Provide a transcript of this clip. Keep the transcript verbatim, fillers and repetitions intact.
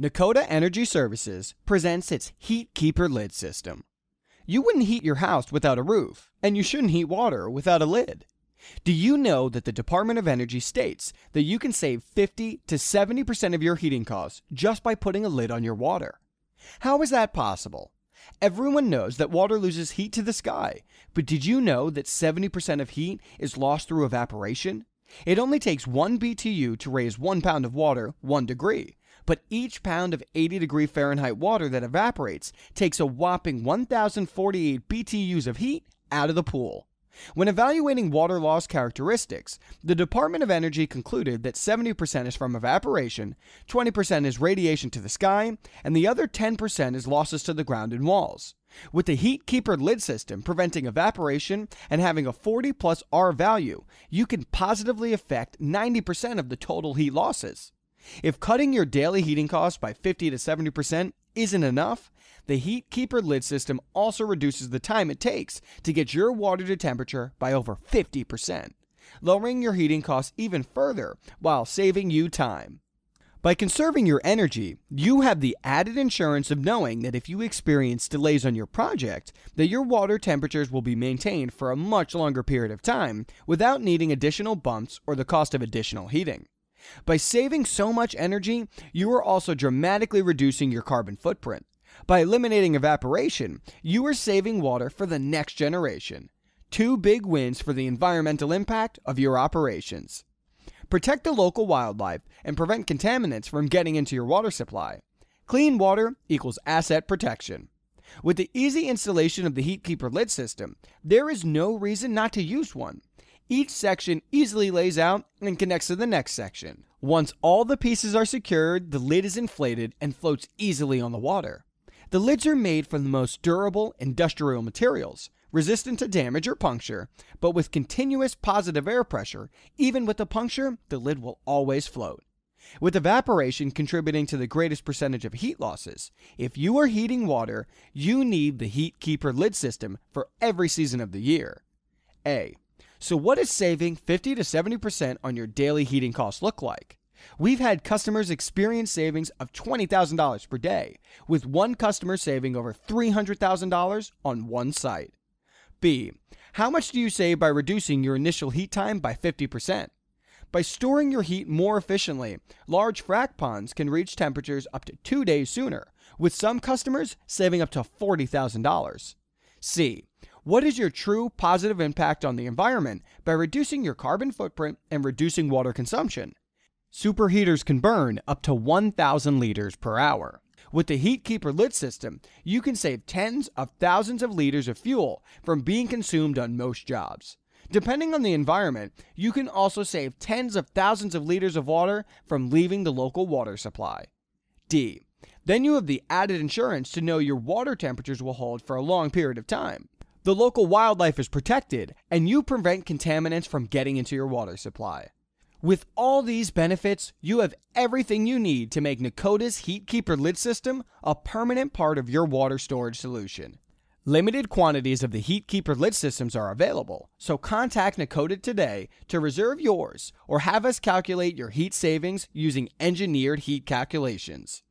Nakoda Energy Services presents its Heat Keeper Lid System. You wouldn't heat your house without a roof, and you shouldn't heat water without a lid. Do you know that the Department of Energy states that you can save fifty to seventy percent of your heating costs just by putting a lid on your water? How is that possible? Everyone knows that water loses heat to the sky, but did you know that seventy percent of heat is lost through evaporation? It only takes one B T U to raise one pound of water one degree. But each pound of eighty degree Fahrenheit water that evaporates takes a whopping one thousand forty-eight B T Us of heat out of the pool. When evaluating water loss characteristics, the Department of Energy concluded that seventy percent is from evaporation, twenty percent is radiation to the sky, and the other ten percent is losses to the ground and walls. With the Heat Keeper Lid System preventing evaporation and having a forty plus R-value, you can positively affect ninety percent of the total heat losses. If cutting your daily heating costs by fifty to seventy percent isn't enough, the Heat Keeper Lid System also reduces the time it takes to get your water to temperature by over fifty percent, lowering your heating costs even further while saving you time. By conserving your energy, you have the added insurance of knowing that if you experience delays on your project, that your water temperatures will be maintained for a much longer period of time without needing additional bumps or the cost of additional heating. By saving so much energy, you are also dramatically reducing your carbon footprint. By eliminating evaporation, you are saving water for the next generation. Two big wins for the environmental impact of your operations. Protect the local wildlife and prevent contaminants from getting into your water supply. Clean water equals asset protection. With the easy installation of the Heat Keeper Lid System, there is no reason not to use one. Each section easily lays out and connects to the next section. Once all the pieces are secured, the lid is inflated and floats easily on the water. The lids are made from the most durable industrial materials, resistant to damage or puncture, but with continuous positive air pressure, even with a puncture, the lid will always float. With evaporation contributing to the greatest percentage of heat losses, if you are heating water, you need the Heat Keeper Lid System for every season of the year. A. So what is saving fifty to seventy percent on your daily heating costs look like? We've had customers experience savings of twenty thousand dollars per day, with one customer saving over three hundred thousand dollars on one site. B. How much do you save by reducing your initial heat time by fifty percent? By storing your heat more efficiently, large frac ponds can reach temperatures up to two days sooner, with some customers saving up to forty thousand dollars. C. What is your true positive impact on the environment by reducing your carbon footprint and reducing water consumption? Superheaters can burn up to one thousand liters per hour. With the Heat Keeper Lid System, you can save tens of thousands of liters of fuel from being consumed on most jobs. Depending on the environment, you can also save tens of thousands of liters of water from leaving the local water supply. D. Then you have the added insurance to know your water temperatures will hold for a long period of time. The local wildlife is protected, and you prevent contaminants from getting into your water supply. With all these benefits, you have everything you need to make Nakoda's Heat Keeper Lid System a permanent part of your water storage solution. Limited quantities of the Heat Keeper Lid Systems are available, so contact Nakoda today to reserve yours or have us calculate your heat savings using engineered heat calculations.